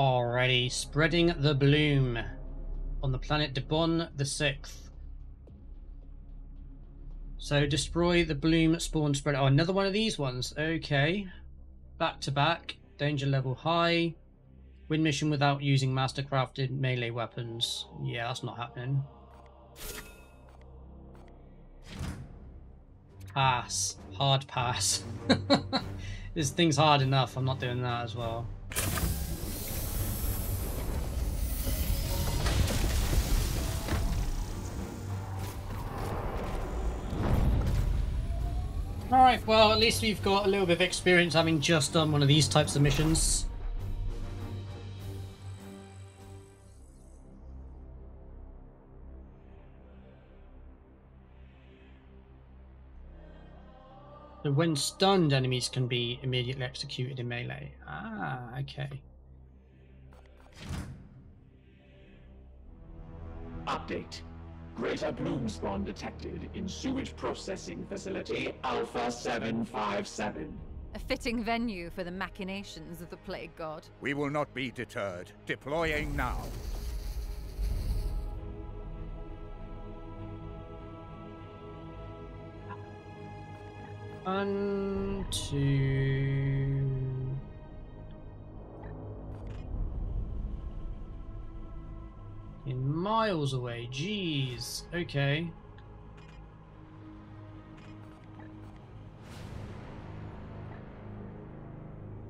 Alrighty, spreading the bloom on the planet Debon the 6th. So destroy the bloom spawn spread. Oh, another one of these ones. Okay. Back to back. Danger level high. Win mission without using mastercrafted melee weapons. Yeah, that's not happening. Pass. Hard pass. This thing's hard enough. I'm not doing that as well. Alright, well, at least we've got a little bit of experience having just done one of these types of missions. So when stunned, enemies can be immediately executed in melee. Ah, okay. Update. Greater bloom spawn detected in sewage processing facility Alpha 757. A fitting venue for the machinations of the plague god. We will not be deterred. Deploying now. One, two. In miles away, jeez. Okay.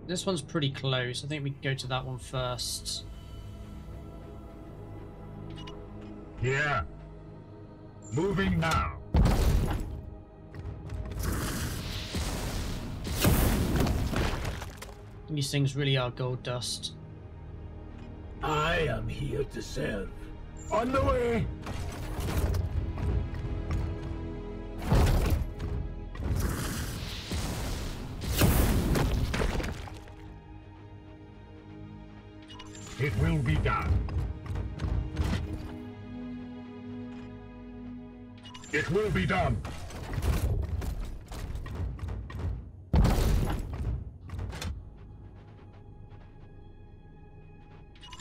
This one's pretty close. I think we can go to that one first. Yeah. Moving now. These things really are gold dust. I am here to serve. On the way! It will be done. It will be done.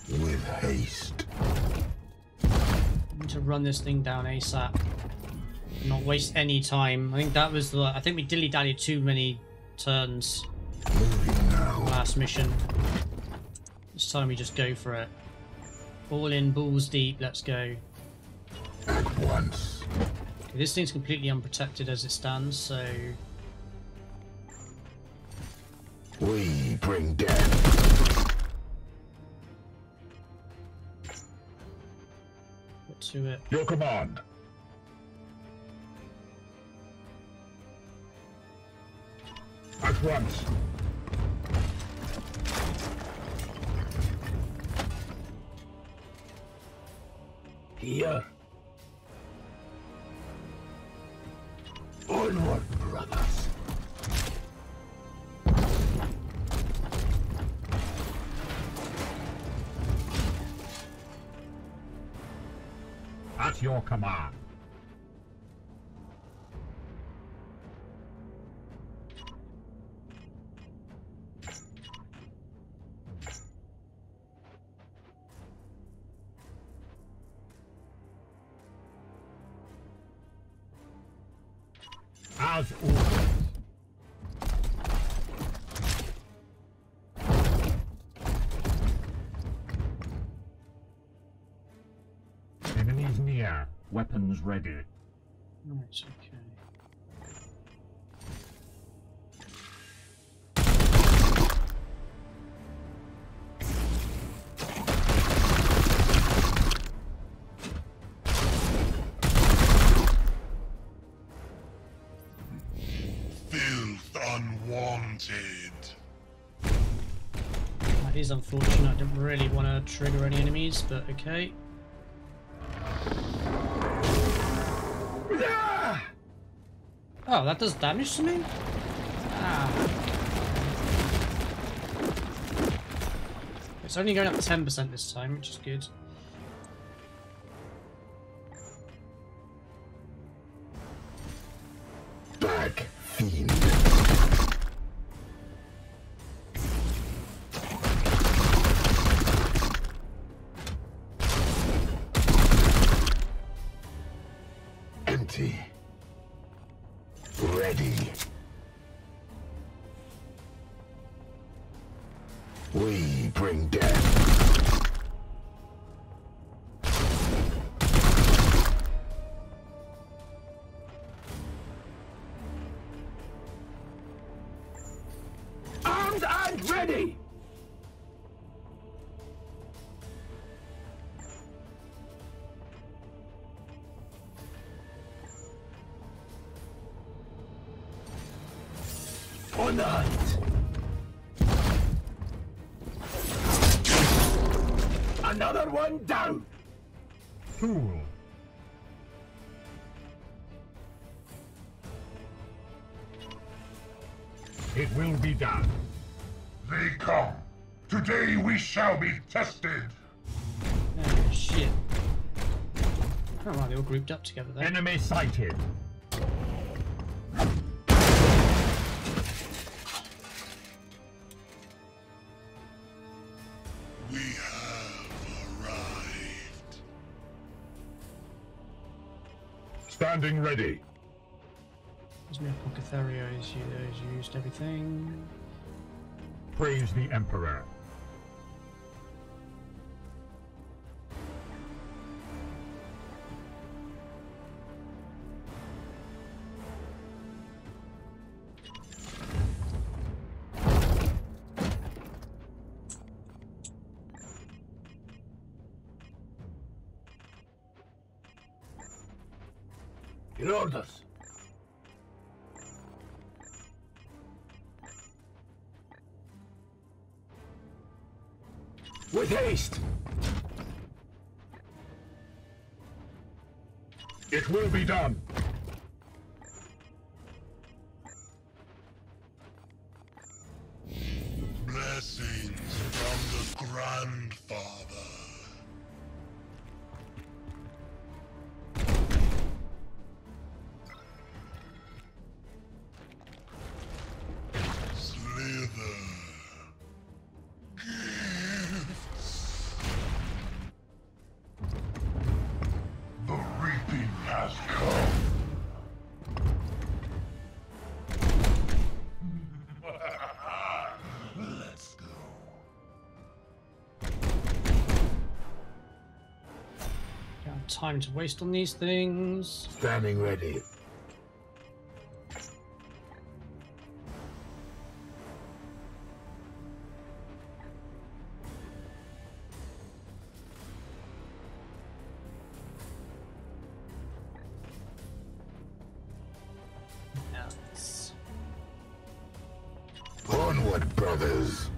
With haste. To run this thing down ASAP, not waste any time. I think that was the. I think we dilly-dallied too many turns. Last mission. This time we just go for it. All in, balls deep. Let's go. At once. Okay, this thing's completely unprotected as it stands, so. We bring death. To it. Your command. At once. Here. Onward, brothers. At your command. As ordered. Weapons ready. That's okay. Filth unwanted. That is unfortunate. I didn't really want to trigger any enemies, but okay. Oh, that does damage to me? Ah. It's only going up 10% this time, which is good. Black fiend. Loyalty. Ready. We bring death. Armed and ready. On the hunt. Another one down! Cool. It will be done. They come. Today we shall be tested. Oh, shit. Oh, right, they all grouped up together there. Enemy sighted. Standing ready. As Apocatherio has used everything. Praise the Emperor. Your orders. With haste. It will be done. Blessings from the Grandfather. Time to waste on these things. Standing ready. Nuts. Onward, brothers.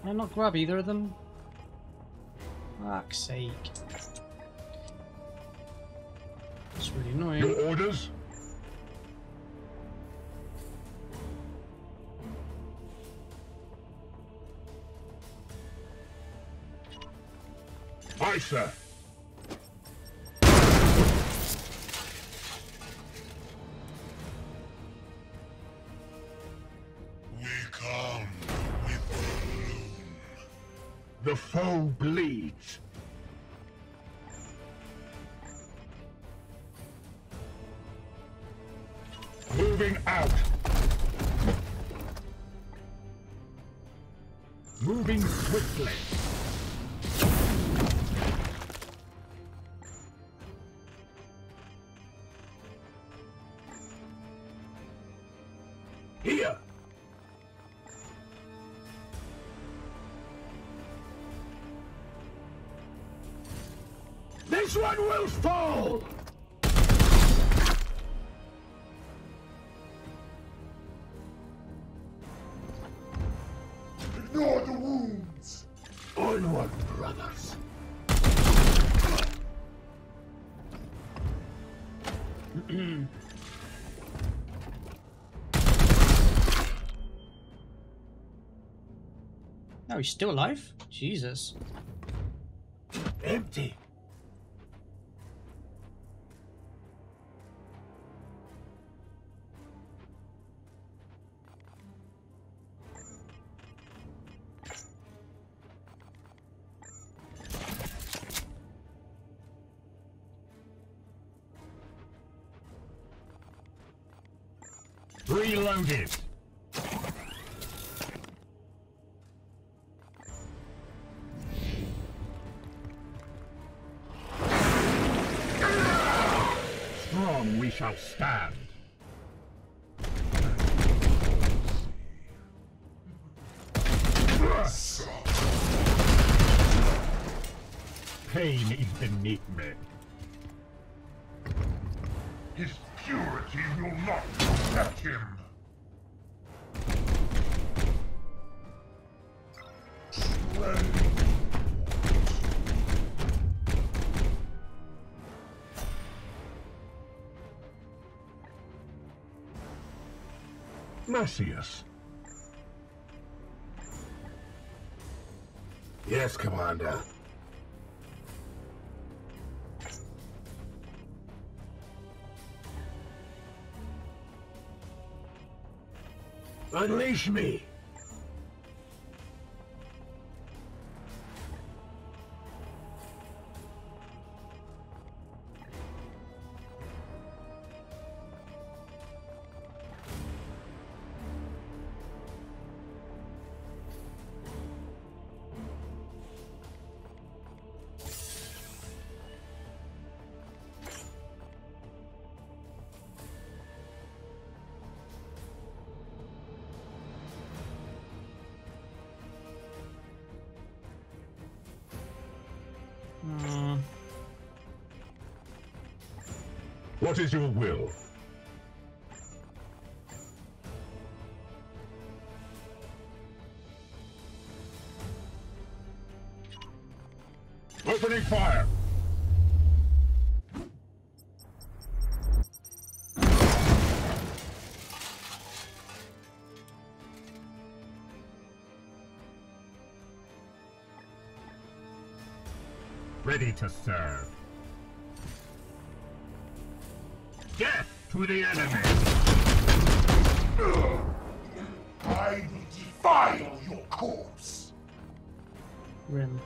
Can I not grab either of them? Fuck's sake. That's really annoying. Your orders? Aye, sir. The foe bleeds. Moving out. Moving swiftly. Here. This one will fall! Ignore the wounds! Onward, brothers! No, he's still alive? Jesus. Empty! Reloaded. Strong we shall stand. Pain is beneath me. His purity will not protect him. Mercius. Yes, Commander. Unleash me! What is your will? Opening fire! Ready to serve. Death to the enemy! I will defile your corpse! Grim.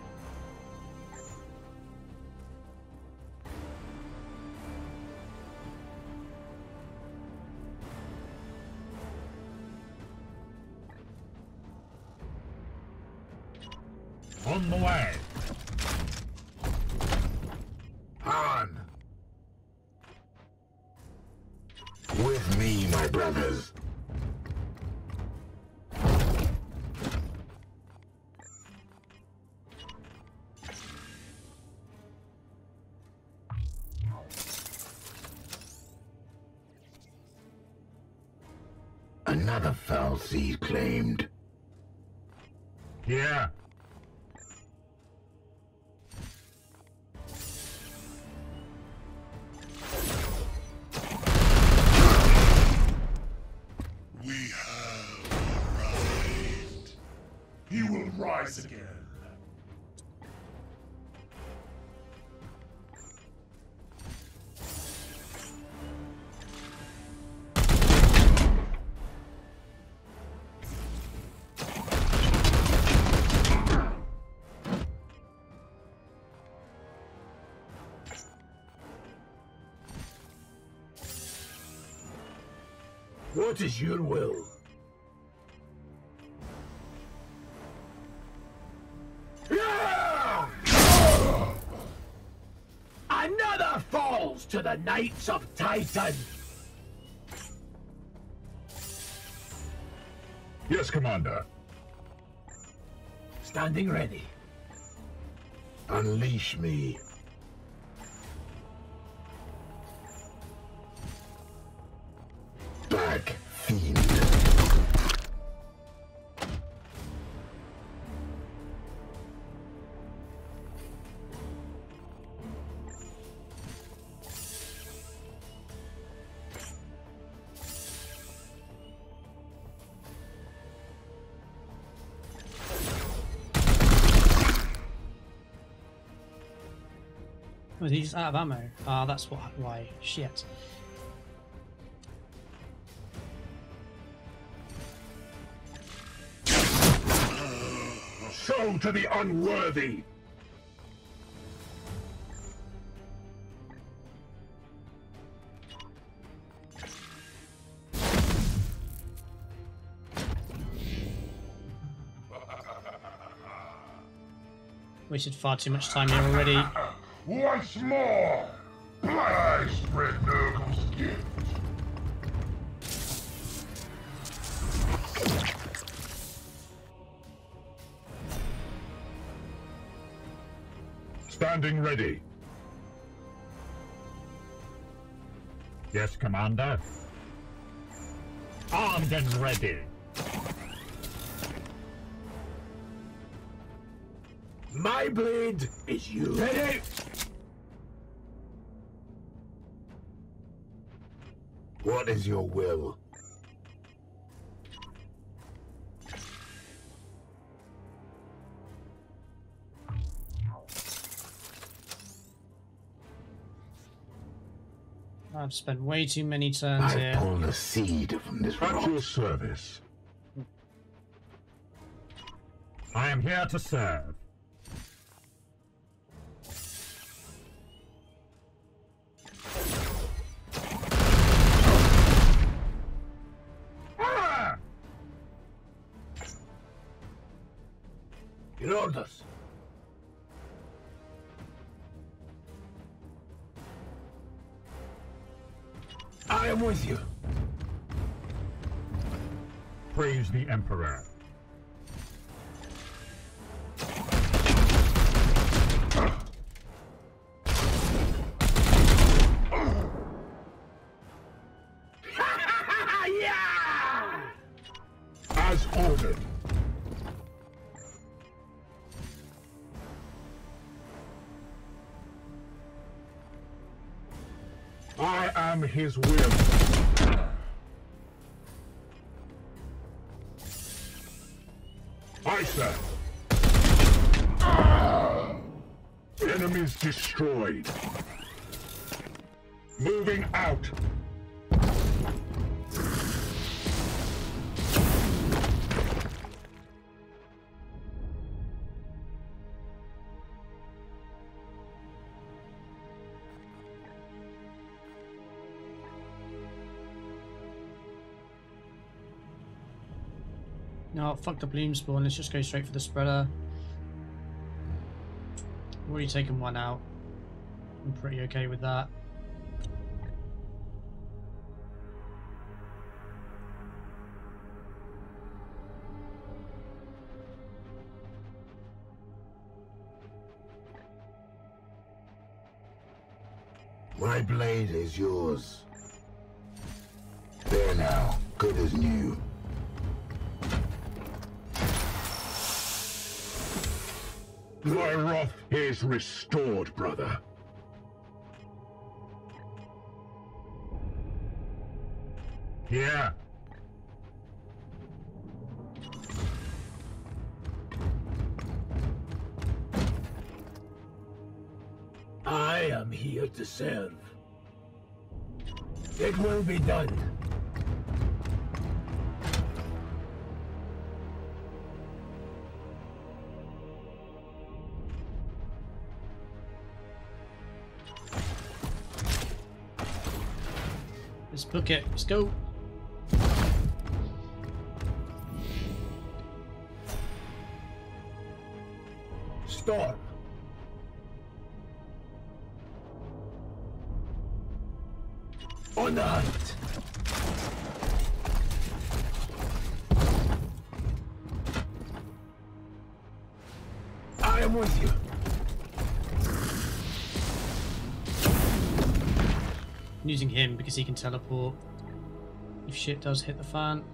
On the way! Brothers. Another foul seed claimed. Yeah. What is your will? Another falls to the Knights of Titan! Yes, Commander. Standing ready. Unleash me. Was he just out of ammo? Ah, that's what. Why? Shit. Show to the unworthy. Wasted far too much time here already. Once more! Black spread Nurgle's gift! Standing ready. Yes, Commander. Armed and ready. My blade is you. Ready? What is your will? I've spent way too many turns here. I pull the seed from this rock. At your service. I am here to serve. Your orders. I am with you. Praise the Emperor. As ordered. I am his will. I serve. Enemies destroyed. Moving out. No, fuck the bloom spawn, let's just go straight for the spreader. Already taken one out. I'm pretty okay with that. My blade is yours. There now, good as new. My wrath is restored, brother. Yeah. I am here to serve. It will be done. Book it. Let's go. Storm. On the hunt. I am with you. Using him because he can teleport if shit does hit the fan.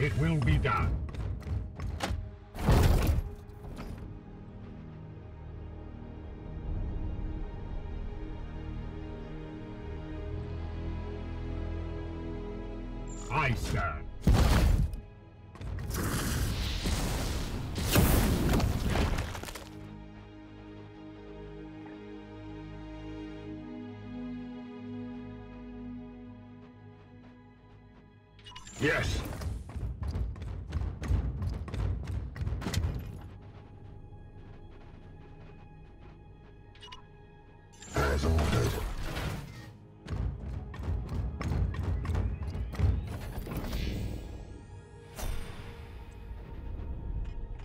It will be done. I serve. Yes. As ordered.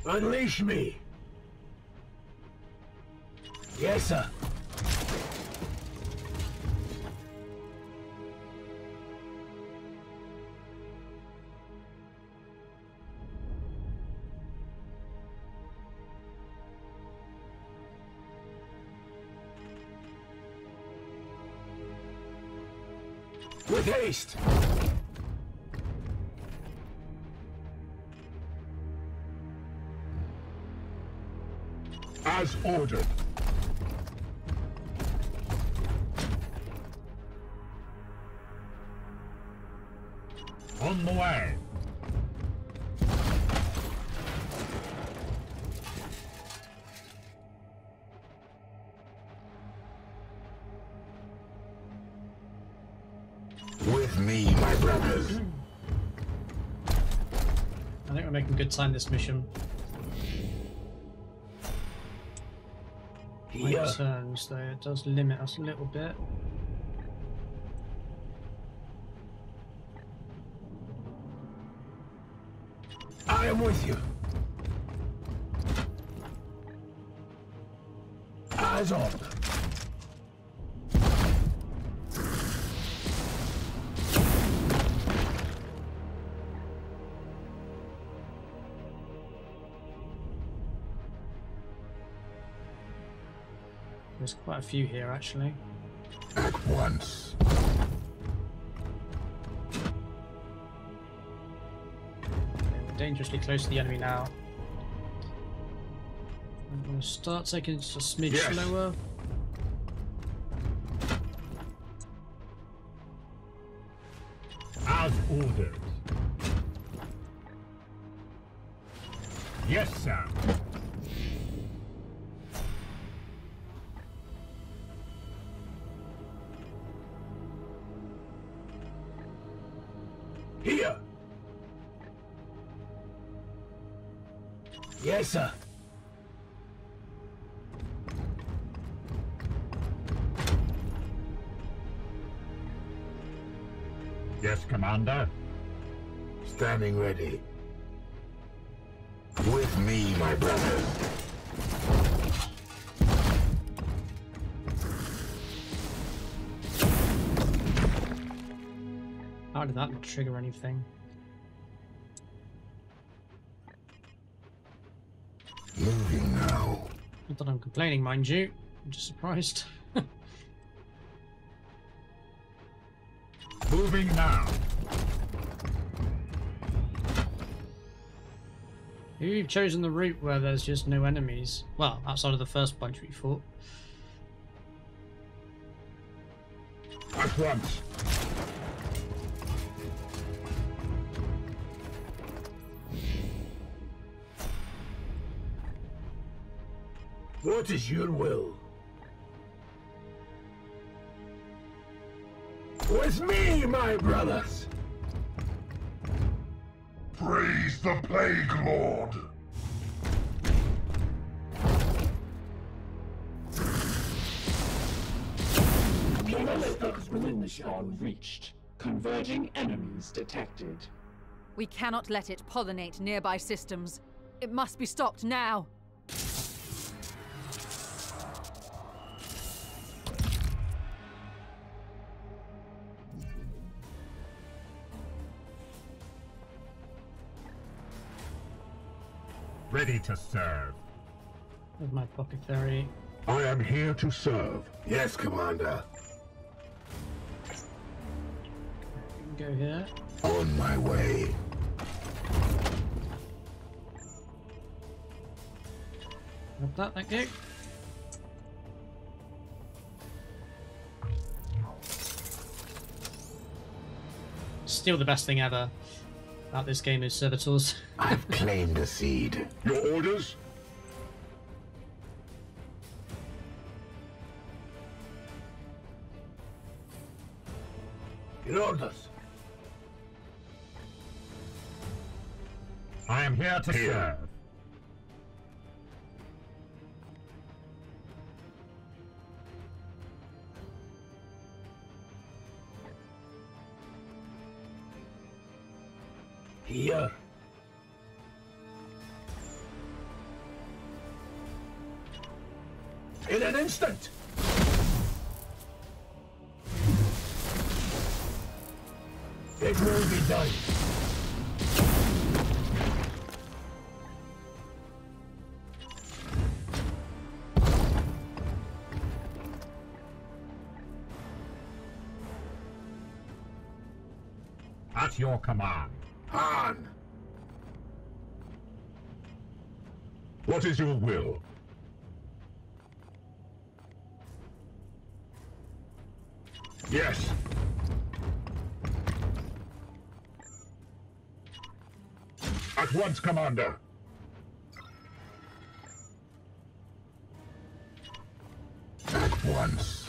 Unleash me! Yes, sir. With haste! As ordered. On the way. With me, my brothers. I think we're making good time this mission. Yeah. Turns, though, it does limit us a little bit. I am with you. Eyes on. There's quite a few here, actually. At once. Dangerously close to the enemy now. I'm going to start taking it just a smidge slower. As ordered. Yes, sir. Yes, sir. Yes, Commander. Standing ready. With me, my brothers. How did that not trigger anything? Moving now. Not that I'm complaining, mind you. I'm just surprised. Moving now. You've chosen the route where there's just no enemies. Well, outside of the first bunch we fought. At once. What is your will? With me, my brothers! Praise the Plague Lord! Nurglings within the Shorn reached. Converging enemies detected. We cannot let it pollinate nearby systems. It must be stopped now. Ready to serve. With my pocket theory. I am here to serve. Yes, Commander. We can go here. On my way. Grab that, thank you. Still the best thing ever. About this game is servitors. I've claimed a seed. Your orders? Your orders. I am here to serve. Here. in an instant. It will be done. At your command. Han! What is your will? Yes. At once, Commander. At once.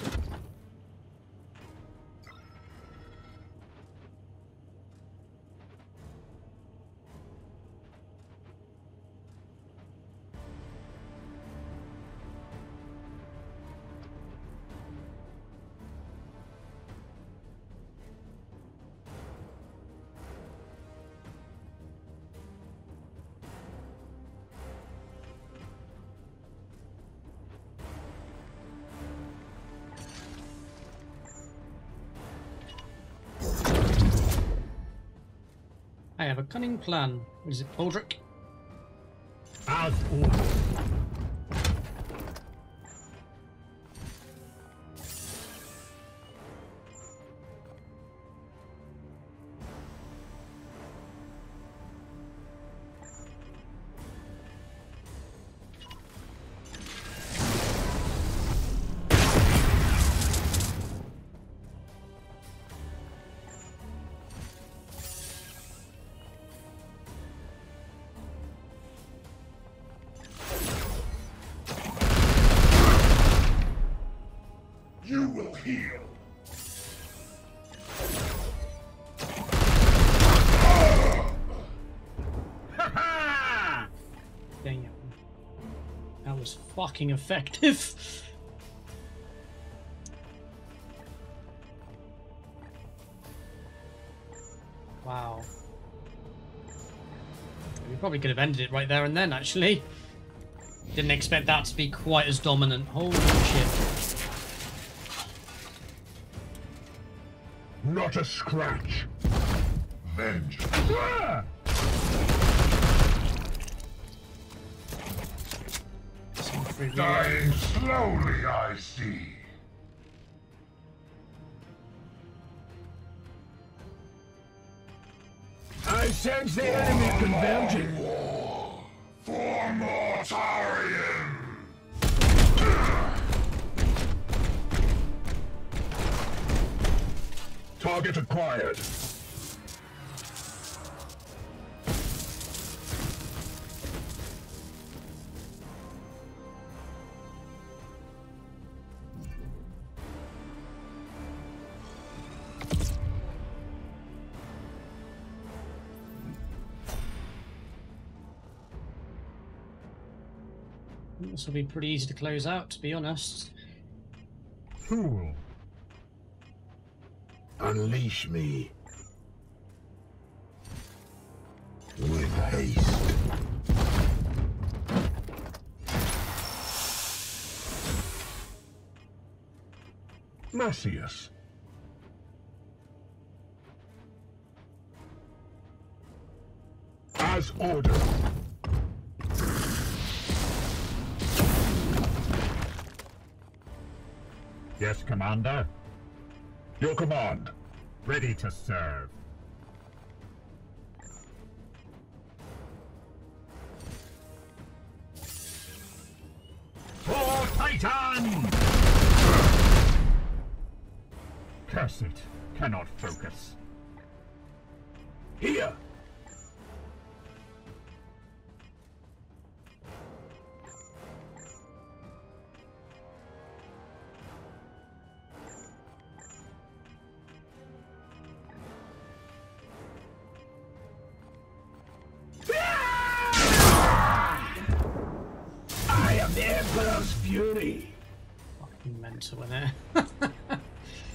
I have a cunning plan. What is it, Baldrick? As ordered. Fucking effective. Wow. We probably could have ended it right there and then, actually. Didn't expect that to be quite as dominant. Holy shit. Not a scratch. Vengeance. Ah! Dying slowly, I see. I sense the enemy converging. For Mortarion. Target acquired. This will be pretty easy to close out, to be honest. Fool. Unleash me. With haste. Mercius. As ordered. Yes, Commander. Your command. Ready to serve. For Titan! Curse it. Cannot focus. Here!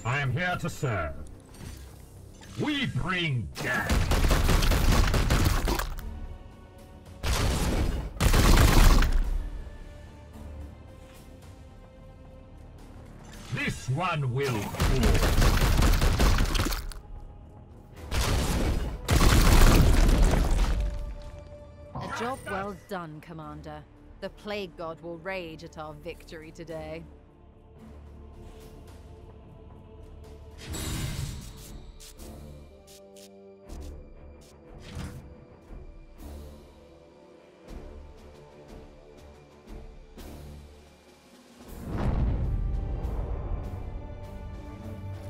I am here to serve. We bring death. This one will fall. Job well done, Commander. The Plague God will rage at our victory today.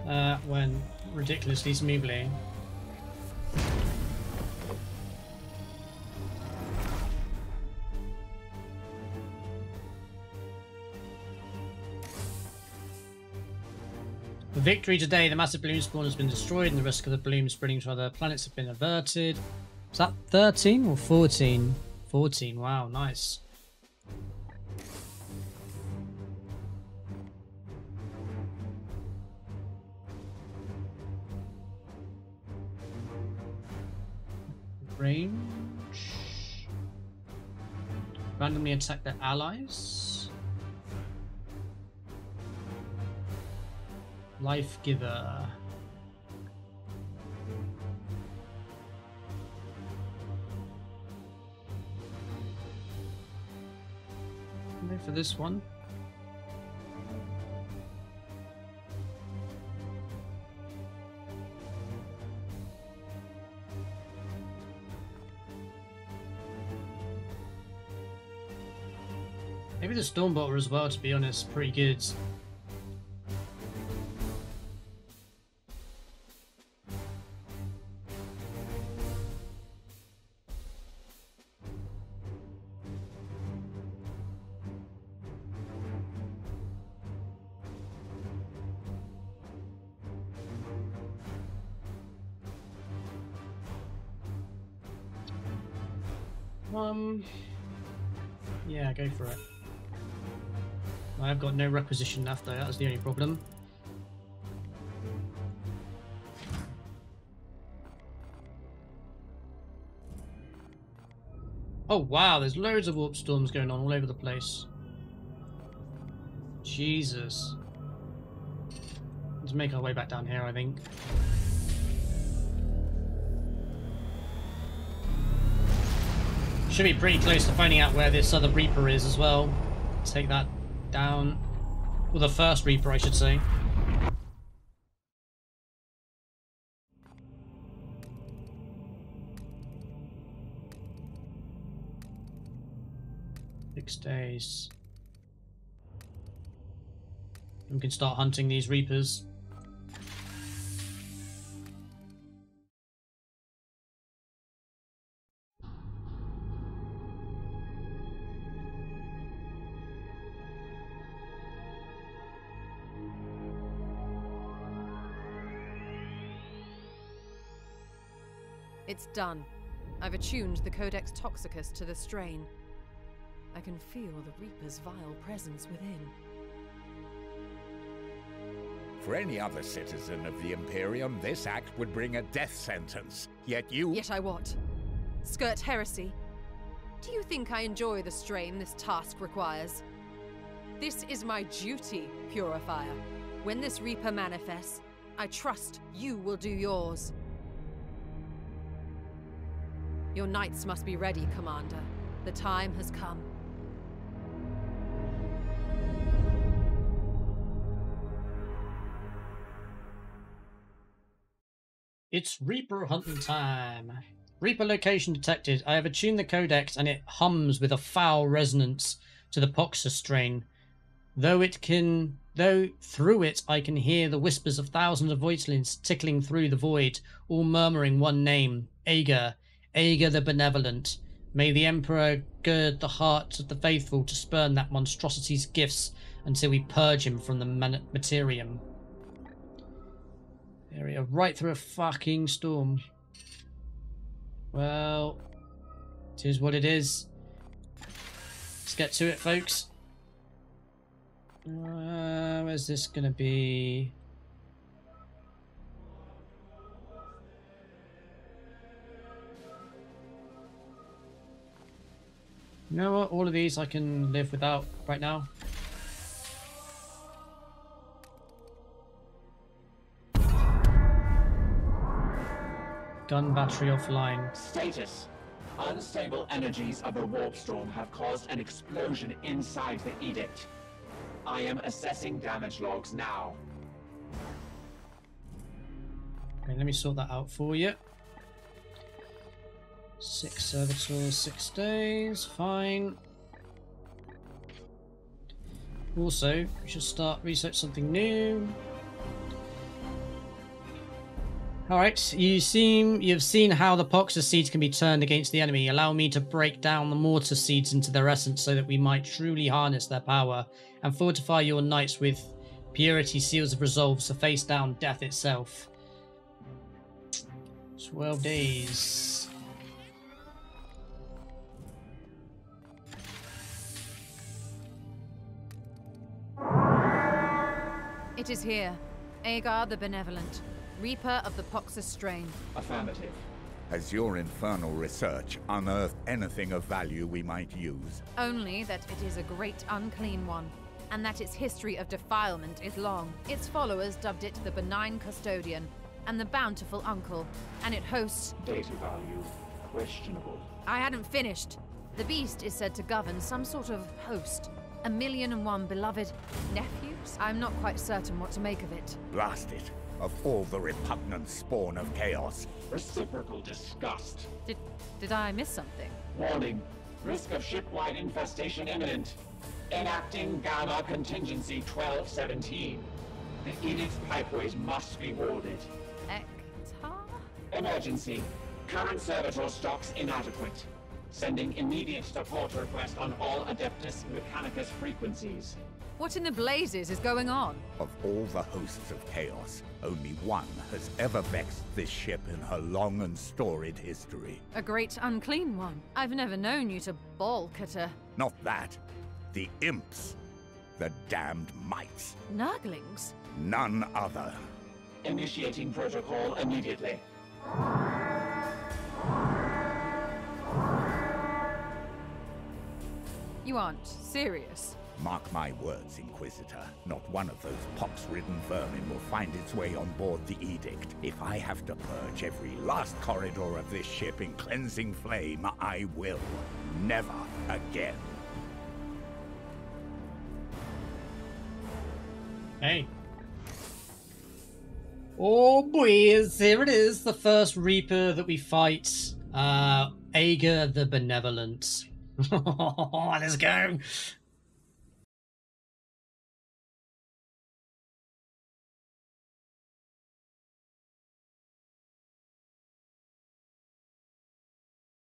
That went ridiculously smoothly. Victory today, the massive bloom spawn has been destroyed and the risk of the bloom spreading to other planets have been averted. Is that 13 or 14? 14, wow, nice. Range. Randomly attack their allies. Life giver. I'm there for this one. Maybe the storm bottle as well, to be honest, pretty good. Yeah, go for it. I've got no requisition left though, that's the only problem. Oh wow, there's loads of warp storms going on all over the place. Jesus. Let's make our way back down here, I think. Should be pretty close to finding out where this other Reaper is as well. Take that down. Well, the first Reaper, I should say. Six days. We can start hunting these Reapers. It's done. I've attuned the Codex Toxicus to the strain. I can feel the Reaper's vile presence within. For any other citizen of the Imperium, this act would bring a death sentence. Yet you... Yet I what? Skirt heresy? Do you think I enjoy the strain this task requires? This is my duty, Purifier. When this Reaper manifests, I trust you will do yours. Your knights must be ready, Commander. The time has come. It's Reaper hunting time. Reaper location detected. I have attuned the codex and it hums with a foul resonance to the Poxus strain. Though through it I can hear the whispers of thousands of voicelings tickling through the void, all murmuring one name, Aegir. Aegir the Benevolent. May the Emperor gird the hearts of the faithful to spurn that monstrosity's gifts until we purge him from the materium. Area right through a fucking storm. Well, it is what it is. Let's get to it, folks. Where's this gonna be? You know what? All of these I can live without right now. Gun battery offline. Status. Unstable energies of the warp storm have caused an explosion inside the edict. I am assessing damage logs now. Okay, let me sort that out for you. 6 servitors, 6 days, fine. Also, we should start research something new. Alright, you've seen how the Poxus seeds can be turned against the enemy. Allow me to break down the mortar seeds into their essence so that we might truly harness their power and fortify your knights with purity seals of resolve to face down death itself. 12 days. It is here. Aegir the Benevolent. Reaper of the Poxus strain. Affirmative. Has your infernal research unearthed anything of value we might use? Only that it is a great unclean one, and that its history of defilement is long. Its followers dubbed it the Benign Custodian and the Bountiful Uncle, and it hosts... Data value questionable. I hadn't finished. The beast is said to govern some sort of host. 1,000,001 beloved nephews? I'm not quite certain what to make of it. Blast it. Of all the repugnant spawn of chaos. Reciprocal disgust. Did I miss something? Warning. Risk of ship-wide infestation imminent. Enacting Gamma Contingency 1217. The edict's pipeways must be warded. Ektar? Emergency. Current servitor stocks inadequate. Sending immediate support request on all Adeptus Mechanicus frequencies. What in the blazes is going on? Of all the hosts of chaos, only one has ever vexed this ship in her long and storied history. A great unclean one. I've never known you to balk at a... Not that. The imps. The damned mites. Nurglings? None other. Initiating protocol immediately. You aren't serious. Mark my words, Inquisitor. Not one of those pox-ridden vermin will find its way on board the edict. If I have to purge every last corridor of this ship in cleansing flame, I will. Never again. Hey. Oh, boys. Here it is. The first Reaper that we fight. Aegir the Benevolent. Let's go.